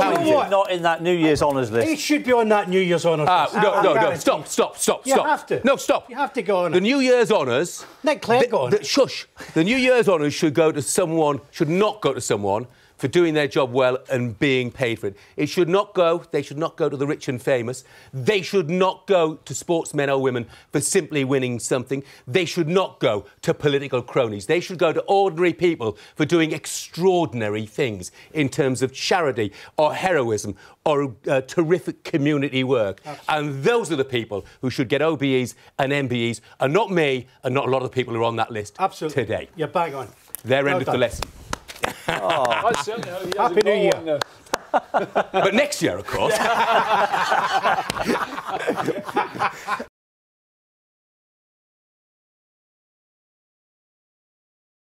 £1,000. Not in that New Year's honours list. It should be on that New Year's honours list. No, stop. You have to. No, stop. You have to go on. The New Year's honours. Let Claire go on. Shush. The New Year's honours should go to someone. Should not go to someone for doing their job well and being paid for it. It should not go, they should not go to the rich and famous. They should not go to sportsmen or women for simply winning something. They should not go to political cronies. They should go to ordinary people for doing extraordinary things in terms of charity or heroism or terrific community work. Absolutely. And those are the people who should get OBEs and MBEs, and not me and not a lot of people who are on that list today. You're bang on. They're end of the lesson. Oh. Happy New Year. But next year, of course.